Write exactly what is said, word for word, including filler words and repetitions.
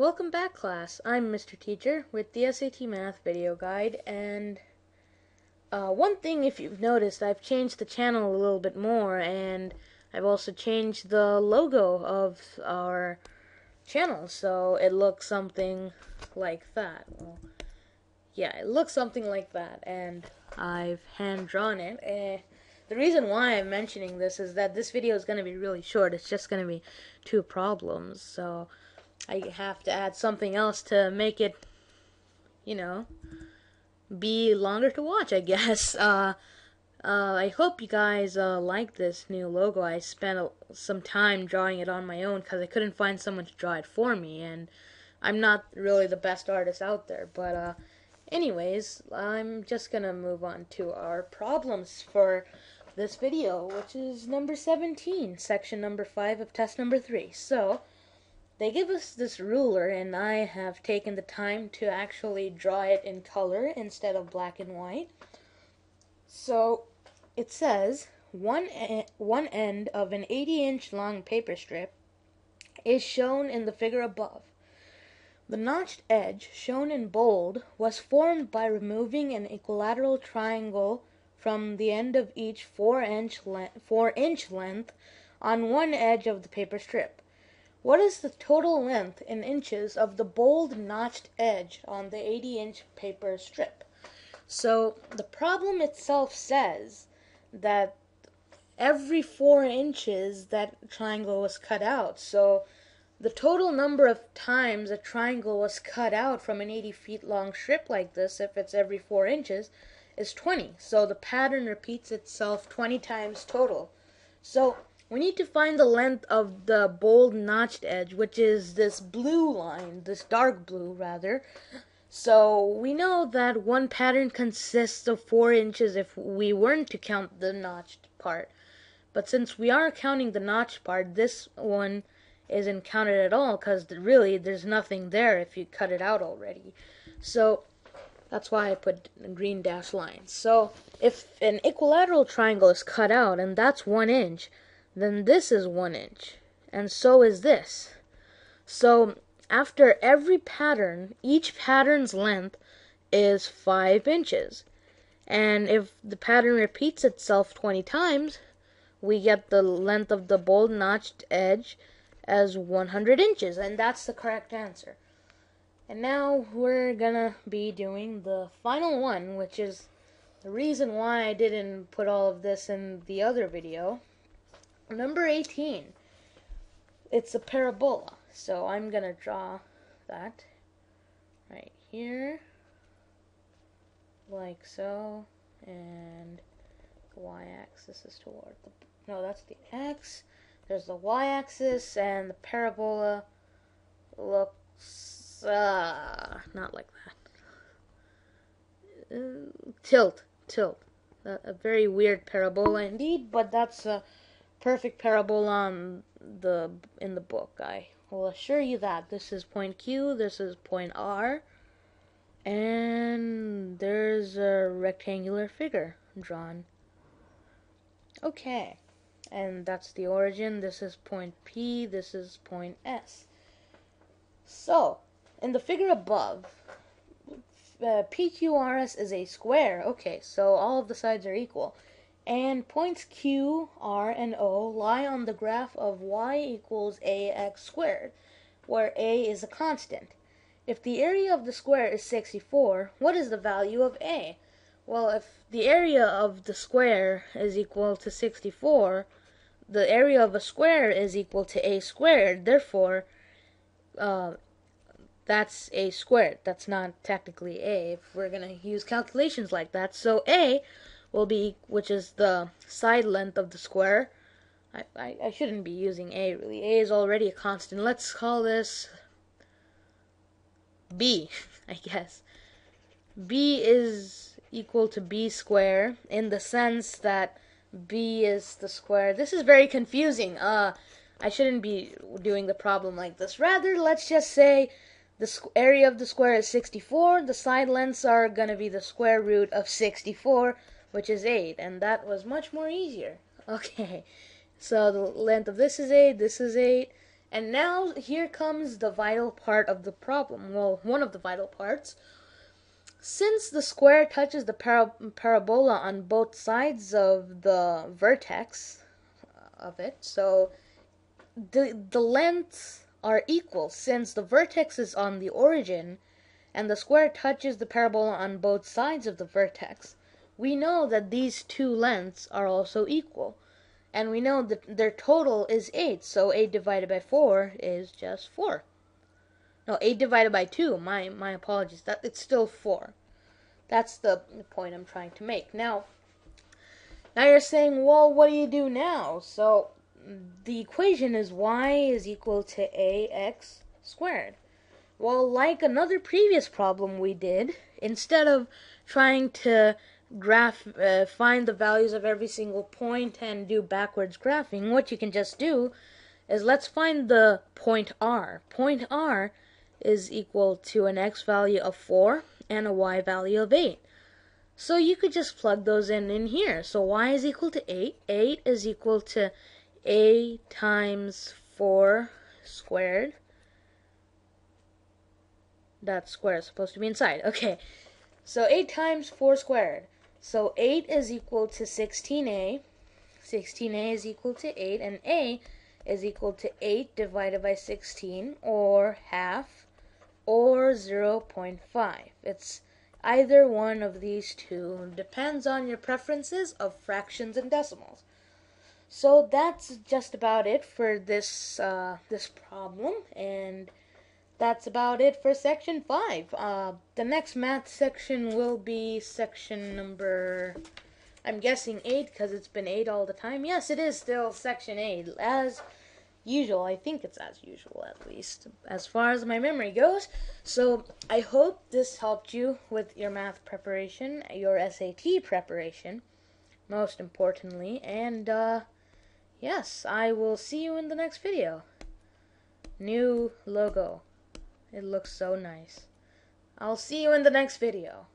Welcome back, class. I'm Mister Teacher with the S A T Math Video Guide, and uh, one thing, if you've noticed, I've changed the channel a little bit more, and I've also changed the logo of our channel, so it looks something like that. Well, yeah, it looks something like that, and I've hand-drawn it. Eh. The reason why I'm mentioning this is that this video is going to be really short. It's just going to be two problems, so I have to add something else to make it, you know, be longer to watch, I guess. Uh, uh, I hope you guys uh, like this new logo. I spent a, some time drawing it on my own because I couldn't find someone to draw it for me, and I'm not really the best artist out there, but uh, anyways, I'm just going to move on to our problems for this video, which is number seventeen, section number five of test number three. So they give us this ruler, and I have taken the time to actually draw it in color instead of black and white. So it says one e one end of an eighty inch long paper strip is shown in the figure above. The notched edge shown in bold was formed by removing an equilateral triangle from the end of each four inch le four inch length on one edge of the paper strip. What is the total length in inches of the bold notched edge on the eighty inch paper strip? So the problem itself says that every four inches that triangle was cut out. So the total number of times a triangle was cut out from an eighty feet long strip like this, if it's every four inches, is twenty. So the pattern repeats itself twenty times total. So we need to find the length of the bold notched edge, which is this blue line, this dark blue rather. So we know that one pattern consists of four inches if we weren't to count the notched part. But since we are counting the notched part, this one isn't counted at all because really there's nothing there if you cut it out already. So that's why I put green dashed lines. So if an equilateral triangle is cut out and that's one inch, then this is one inch, and so is this. So after every pattern, each pattern's length is five inches. And if the pattern repeats itself twenty times, we get the length of the bold notched edge as one hundred inches, and that's the correct answer. And now we're gonna be doing the final one, which is the reason why I didn't put all of this in the other video. Number eighteen, it's a parabola, so I'm going to draw that right here, like so, and the y-axis is toward the, no, that's the x, there's the y-axis, and the parabola looks, uh, not like that, uh, tilt, tilt, a, a very weird parabola indeed, but that's a perfect parabola on the in the book. I will assure you that this is point Q, this is point R, and there's a rectangular figure drawn. Okay, and that's the origin. This is point P, this is point S. So in the figure above, uh, P Q R S is a square. Okay, so all of the sides are equal, and points Q, R, and O lie on the graph of y equals ax squared, where a is a constant. If the area of the square is sixty-four, what is the value of a? Well, if the area of the square is equal to sixty-four, the area of a square is equal to a squared, therefore, uh, that's a squared. That's not technically a, if we're going to use calculations like that. So a will be, which is the side length of the square. I, I, I shouldn't be using a, really. A is already a constant. Let's call this b, I guess. b is equal to b squared in the sense that b is the square. This is very confusing. Uh, I shouldn't be doing the problem like this. Rather, let's just say the area of the square is sixty-four. The side lengths are going to be the square root of sixty-four, which is eight, and that was much more easier. Okay, so the length of this is eight, this is eight, And now here comes the vital part of the problem, well, one of the vital parts. Since the square touches the para parabola on both sides of the vertex of it, so the, the lengths are equal since the vertex is on the origin and the square touches the parabola on both sides of the vertex. We know that these two lengths are also equal, and we know that their total is eight, so eight divided by four is just four. No, eight divided by two, my, my apologies, that it's still four. That's the, the point I'm trying to make. Now, now you're saying, well, what do you do now? So, the equation is y is equal to ax squared. Well, like another previous problem we did, instead of trying to graph, uh, find the values of every single point and do backwards graphing, what you can just do is let's find the point R. Point R is equal to an x value of four and a y value of eight. So you could just plug those in in here. So y is equal to eight. eight is equal to a times four squared. That square is supposed to be inside. Okay, so eight times four squared. So eight is equal to sixteen a. sixteen a is equal to eight, and a is equal to eight divided by sixteen, or half, or zero point five. It's either one of these two. Depends on your preferences of fractions and decimals. So that's just about it for this, uh, this problem, and that's about it for section five. Uh, the next math section will be section number, I'm guessing eight, because it's been eight all the time. Yes, it is still section eight, as usual. I think it's as usual, at least, as far as my memory goes. So I hope this helped you with your math preparation, your S A T preparation, most importantly. And, uh, yes, I will see you in the next video. New logo. It looks so nice. I'll see you in the next video.